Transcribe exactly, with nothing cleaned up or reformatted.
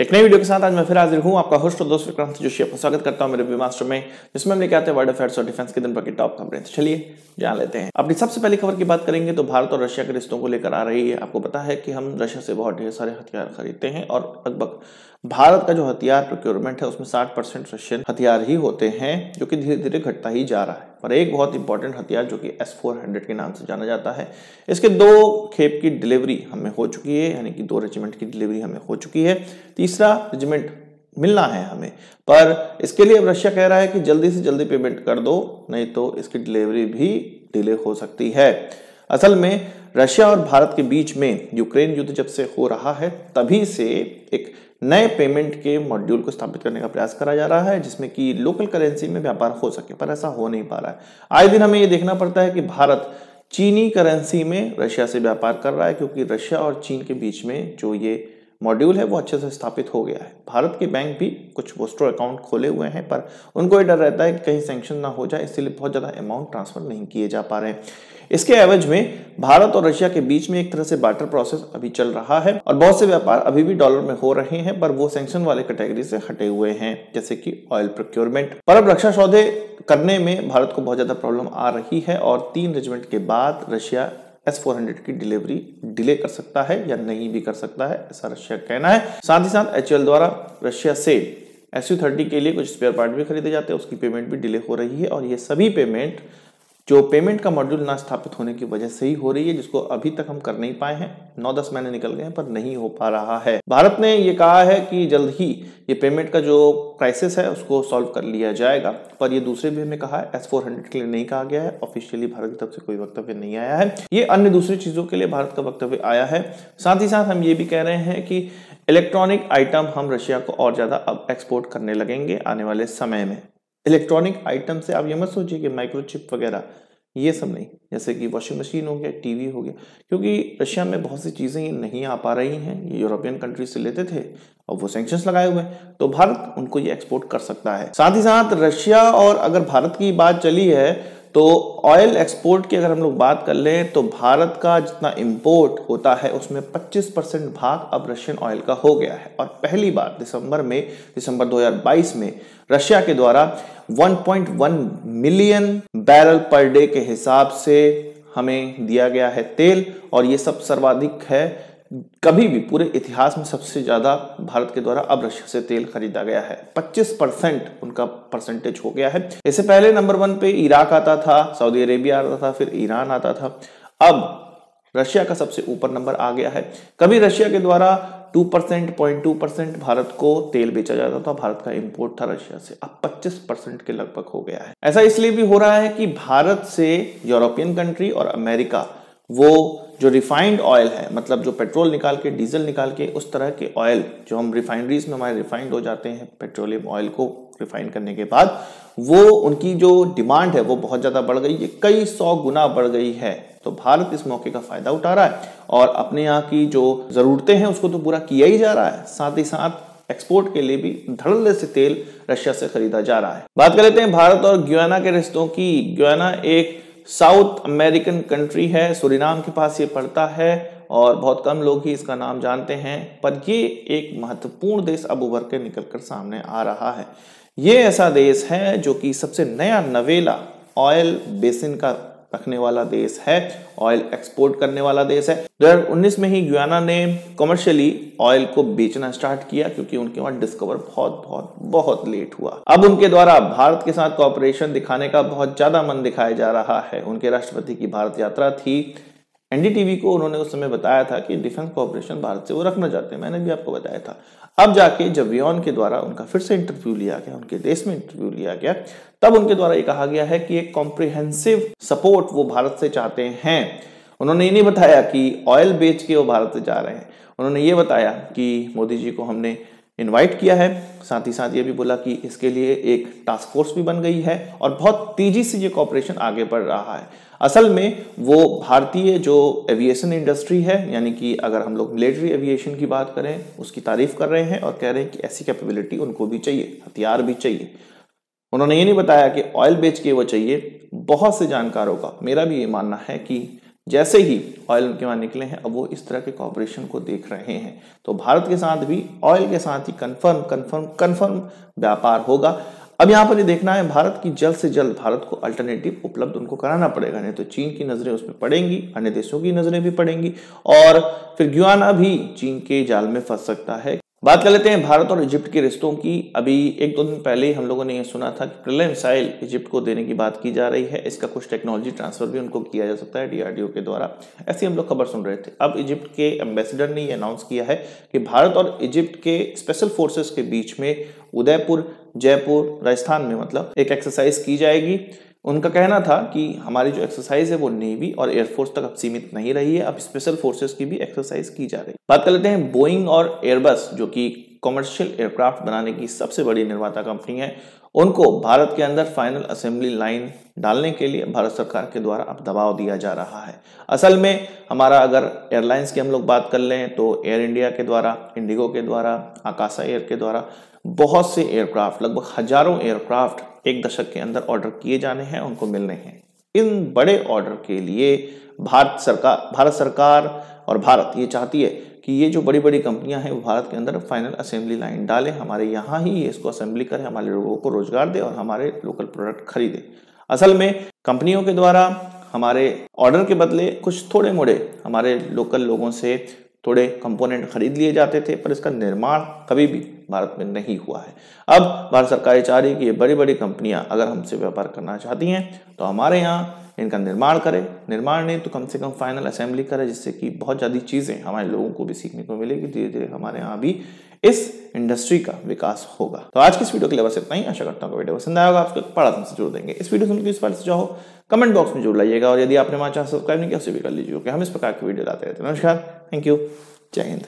एक नई वीडियो के साथ आज मैं फिर हाजिर हूं, आपका होस्ट और दोस्त विक्रांत जोशी। आपका स्वागत करता हूं मेरे वेबमास्टर में, जिसमें हम लेके आते हैं वर्ल्ड अफेयर्स और डिफेंस के दिन पर की टॉप खबरें। चलिए जान लेते हैं। अपनी सबसे पहली खबर की बात करेंगे तो भारत और रशिया के रिश्तों को लेकर आ रही है। आपको पता है कि हम रशिया से बहुत ढेर सारे हथियार खरीदते हैं और लगभग भारत का जो हथियार प्रोक्योरमेंट है उसमें साठ परसेंट रशियन हथियार ही होते हैं, जो कि धीरे धीरे घटता ही जा रहा है। और एक बहुत इंपॉर्टेंट हथियार जो कि एस फोर हंड्रेड के नाम से जाना जाता है, इसके दो खेप की डिलीवरी हमें हो चुकी है, यानी कि दो रेजिमेंट की डिलीवरी हमें हो चुकी है, तीसरा रेजिमेंट मिलना है हमें। पर इसके लिए अब रशिया कह रहा है कि जल्दी से जल्दी पेमेंट कर दो, नहीं तो इसकी डिलीवरी भी डिले हो सकती है। असल में रशिया और भारत के बीच में यूक्रेन युद्ध जब से हो रहा है तभी से एक नए पेमेंट के मॉड्यूल को स्थापित करने का प्रयास करा जा रहा है, जिसमें कि लोकल करेंसी में व्यापार हो सके, पर ऐसा हो नहीं पा रहा है। आए दिन हमें ये देखना पड़ता है कि भारत चीनी करेंसी में रशिया से व्यापार कर रहा है, क्योंकि रशिया और चीन के बीच में जो ये मॉड्यूल है वो अच्छे से स्थापित हो गया है। भारत के बैंक भी कुछ वोस्ट्रो अकाउंट खोले हुए हैं, पर उनको ये डर रहता है कि कहीं सैंक्शन ना हो जाए, इसलिए बहुत ज़्यादा अमाउंट ट्रांसफर नहीं किए जा पा रहे हैं। इसके एवज में भारत और रशिया के बीच में एक तरह से बार्टर प्रोसेस अभी चल रहा है और बहुत से व्यापार अभी भी डॉलर में हो रहे हैं, पर वो सैंक्शन वाले कैटेगरी से हटे हुए हैं, जैसे कि ऑयल प्रोक्योरमेंट। पर अब रक्षा सौदे करने में भारत को बहुत ज़्यादा प्रॉब्लम आ रही है और तीन रेजिमेंट के बाद रशिया एस फोर हंड्रेड की डिलीवरी डिले कर सकता है या नहीं भी कर सकता है, ऐसा रशिया कहना है। साथ ही साथ एचएल द्वारा रशिया से एसयू थर्टी के लिए कुछ स्पेयर पार्ट भी खरीदे जाते हैं, उसकी पेमेंट भी डिले हो रही है। और ये सभी पेमेंट जो पेमेंट का मॉड्यूल ना स्थापित होने की वजह से ही हो रही है, जिसको अभी तक हम कर नहीं पाए हैं। नौ दस महीने निकल गए हैं पर नहीं हो पा रहा है। भारत ने ये कहा है कि जल्द ही ये पेमेंट का जो क्राइसिस है उसको सॉल्व कर लिया जाएगा, पर ये दूसरे भी हमें कहा है, एस फोर हंड्रेड के लिए नहीं कहा गया है। ऑफिशियली भारत की तरफ से कोई वक्तव्य नहीं आया है। ये अन्य दूसरी चीज़ों के लिए भारत का वक्तव्य आया है। साथ ही साथ हम ये भी कह रहे हैं कि इलेक्ट्रॉनिक आइटम हम रशिया को और ज़्यादा अब एक्सपोर्ट करने लगेंगे आने वाले समय में। इलेक्ट्रॉनिक आइटम से आप ये मत सोचिए कि माइक्रोचिप वगैरह ये सब नहीं, जैसे कि वॉशिंग मशीन हो गया, टीवी हो गया, क्योंकि रशिया में बहुत सी चीज़ें नहीं आ पा रही हैं। ये यूरोपियन कंट्री से लेते थे और वो सैंक्शंस लगाए हुए हैं, तो भारत उनको ये एक्सपोर्ट कर सकता है। साथ ही साथ रशिया और अगर भारत की बात चली है तो ऑयल एक्सपोर्ट की अगर हम लोग बात कर लें तो भारत का जितना इम्पोर्ट होता है उसमें पच्चीस परसेंट भाग अब रशियन ऑयल का हो गया है। और पहली बार दिसंबर में दिसंबर दो हज़ार बाईस में रशिया के द्वारा एक पॉइंट एक मिलियन बैरल पर डे के हिसाब से हमें दिया गया है तेल, और ये सब सर्वाधिक है, कभी भी पूरे इतिहास में सबसे ज़्यादा भारत के द्वारा अब रशिया से तेल खरीदा गया है। पच्चीस परसेंट उनका परसेंटेज हो गया है। इससे पहले नंबर वन पे इराक आता था, सऊदी अरेबिया आता था, फिर ईरान आता था, अब रशिया का सबसे ऊपर नंबर आ गया है। कभी रशिया के द्वारा दो परसेंट, ज़ीरो पॉइंट दो परसेंट भारत को तेल बेचा जाता था, भारत का इंपोर्ट था रशिया से, अब पच्चीस परसेंट के लगभग हो गया है। ऐसा इसलिए भी हो रहा है कि भारत से यूरोपियन कंट्री और अमेरिका वो जो रिफाइंड ऑयल है, मतलब जो पेट्रोल निकाल के डीजल निकाल के उस तरह के ऑयल जो हम रिफाइनरीज में हमारे रिफाइंड हो जाते हैं, पेट्रोलियम ऑयल को रिफाइन करने के बाद, वो उनकी जो डिमांड है वो बहुत ज़्यादा बढ़ गई है, कई सौ गुना बढ़ गई है। तो भारत इस मौके का फ़ायदा उठा रहा है और अपने यहाँ की जो ज़रूरतें हैं उसको तो पूरा किया ही जा रहा है, साथ ही साथ एक्सपोर्ट के लिए भी धड़ल्ले से तेल रशिया से खरीदा जा रहा है। बात कर लेते हैं भारत और गुयाना के रिश्तों की। गुयाना एक साउथ अमेरिकन कंट्री है, सूरीनाम के पास ये पड़ता है और बहुत कम लोग ही इसका नाम जानते हैं, पर ये एक महत्वपूर्ण देश अब उभर के निकल कर सामने आ रहा है। ये ऐसा देश है जो कि सबसे नया नवेला ऑयल बेसिन का रखने वाला देश है, ऑयल एक्सपोर्ट करने वाला देश है। दो हज़ार उन्नीस में ही गुयाना ने कमर्शियली ऑयल को बेचना स्टार्ट किया, क्योंकि उनके वहां डिस्कवर बहुत बहुत बहुत लेट हुआ। अब उनके द्वारा भारत के साथ कोऑपरेशन दिखाने का बहुत ज्यादा मन दिखाया जा रहा है। उनके राष्ट्रपति की भारत यात्रा थी, एनडीटीवी को उन्होंने उस समय बताया था कि डिफेंस कोऑपरेशन भारत से वो रखना चाहते हैं, मैंने भी आपको बताया था। अब जाके जवियन के द्वारा उनका फिर से इंटरव्यू लिया गया, उनके देश में इंटरव्यू लिया गया, तब उनके द्वारा ये कहा गया है कि एक कॉम्प्रिहेंसिव सपोर्ट वो भारत से चाहते हैं। उन्होंने ये नहीं बताया कि ऑयल बेच के वो भारत से जा रहे हैं, उन्होंने ये बताया कि मोदी जी को हमने इन्वाइट किया है, साथ ही साथ ये भी बोला कि इसके लिए एक टास्क फोर्स भी बन गई है और बहुत तेजी से ये कॉपरेशन आगे बढ़ रहा है। असल में वो भारतीय जो एविएशन इंडस्ट्री है, यानी कि अगर हम लोग मिलिट्री एविएशन की बात करें, उसकी तारीफ कर रहे हैं और कह रहे हैं कि ऐसी कैपेबिलिटी उनको भी चाहिए, हथियार भी चाहिए। उन्होंने ये नहीं बताया कि ऑयल बेच के वो चाहिए। बहुत से जानकारों का, मेरा भी ये मानना है कि जैसे ही ऑयल उनके वहां निकले हैं, अब वो इस तरह के कॉपरेशन को देख रहे हैं। तो भारत के साथ भी ऑयल के साथ ही कंफर्म कंफर्म कंफर्म व्यापार होगा। अब यहाँ पर ये देखना है भारत की जल्द से जल्द भारत को अल्टरनेटिव उपलब्ध उनको कराना पड़ेगा, नहीं तो चीन की नजरें उसमें पड़ेंगी, अन्य देशों की नजरें भी पड़ेंगी और फिर गुयाना भी चीन के जाल में फंस सकता है। बात कर लेते हैं भारत और इजिप्ट के रिश्तों की। अभी एक दो दिन पहले ही हम लोगों ने यह सुना था कि प्रिलिम मिसाइल इजिप्ट को देने की बात की जा रही है। इसका कुछ टेक्नोलॉजी ट्रांसफर भी उनको किया जा सकता है डीआरडीओ के द्वारा, ऐसी हम लोग खबर सुन रहे थे। अब इजिप्ट के एम्बेसडर ने यह अनाउंस किया है कि भारत और इजिप्ट के स्पेशल फोर्सेस के बीच में उदयपुर, जयपुर, राजस्थान में मतलब एक एक्सरसाइज की जाएगी। उनका कहना था कि हमारी जो एक्सरसाइज है वो नेवी और एयरफोर्स तक अब सीमित नहीं रही है, अब स्पेशल फोर्सेस की भी एक्सरसाइज की जा रही है। बात कर लेते हैं बोइंग और एयरबस, जो कि कॉमर्शियल एयरक्राफ्ट बनाने की सबसे बड़ी निर्माता कंपनी है। उनको भारत के अंदर फाइनल असेंबली लाइन डालने के लिए भारत सरकार के द्वारा अब दबाव दिया जा रहा है। असल में हमारा अगर एयरलाइंस की हम लोग बात कर लें तो एयर इंडिया के द्वारा, इंडिगो के द्वारा, आकासा एयर के द्वारा बहुत से एयरक्राफ्ट, लगभग हजारों एयरक्राफ्ट एक दशक के अंदर ऑर्डर किए जाने हैं, उनको मिलने हैं। इन बड़े ऑर्डर के लिए भारत सरकार भारत सरकार और भारत ये चाहती है कि ये जो बड़ी बड़ी कंपनियां हैं वो भारत के अंदर फाइनल असेंबली लाइन डालें, हमारे यहाँ ही इसको असेंबली करें, हमारे लोगों को रोजगार दे और हमारे लोकल प्रोडक्ट खरीदे। असल में कंपनियों के द्वारा हमारे ऑर्डर के बदले कुछ थोड़े मोड़े हमारे लोकल लोगों से थोड़े कंपोनेंट खरीद लिए जाते थे, पर इसका निर्माण कभी भी भारत में नहीं हुआ है। अब भारत सरकार चाह रही है कि ये बड़ी बड़ी कंपनियां अगर हमसे व्यापार करना चाहती हैं तो हमारे यहाँ इनका निर्माण करें, निर्माण नहीं तो कम से कम फाइनल असेंबली करें, जिससे कि बहुत ज़्यादा चीज़ें हमारे लोगों को भी सीखने को मिलेगी, धीरे धीरे हमारे यहाँ भी इस इंडस्ट्री का विकास होगा। तो आज की इस वीडियो के लिए बस इतना ही। आशा करता हूँ वीडियो पसंद आएगा, आपको बड़ा थम से जोड़ देंगे। इस वीडियो से इस बार से जाओ कमेंट बॉक्स में जोड़ लाइएगा और यदि आपने हमारा चैनल सब्सक्राइब नहीं किया उसे भी कर लीजिए, क्योंकि हम इस प्रकार की वीडियो लाते रहते हैं। नमस्कार, थैंक यू, जय हिंद।